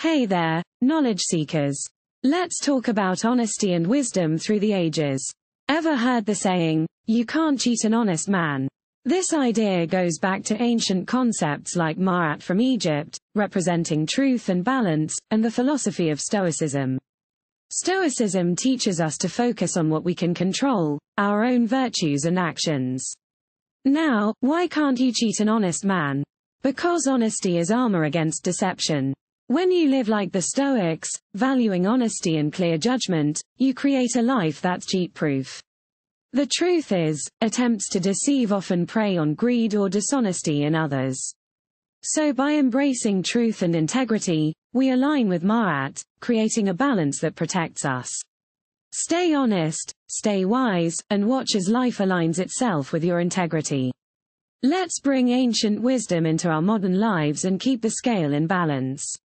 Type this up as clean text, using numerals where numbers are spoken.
Hey there, knowledge seekers. Let's talk about honesty and wisdom through the ages. Ever heard the saying, you can't cheat an honest man? This idea goes back to ancient concepts like Ma'at from Egypt, representing truth and balance, and the philosophy of Stoicism. Stoicism teaches us to focus on what we can control, our own virtues and actions. Now, why can't you cheat an honest man? Because honesty is armor against deception. When you live like the Stoics, valuing honesty and clear judgment, you create a life that's cheat-proof. The truth is, attempts to deceive often prey on greed or dishonesty in others. So by embracing truth and integrity, we align with Ma'at, creating a balance that protects us. Stay honest, stay wise, and watch as life aligns itself with your integrity. Let's bring ancient wisdom into our modern lives and keep the scale in balance.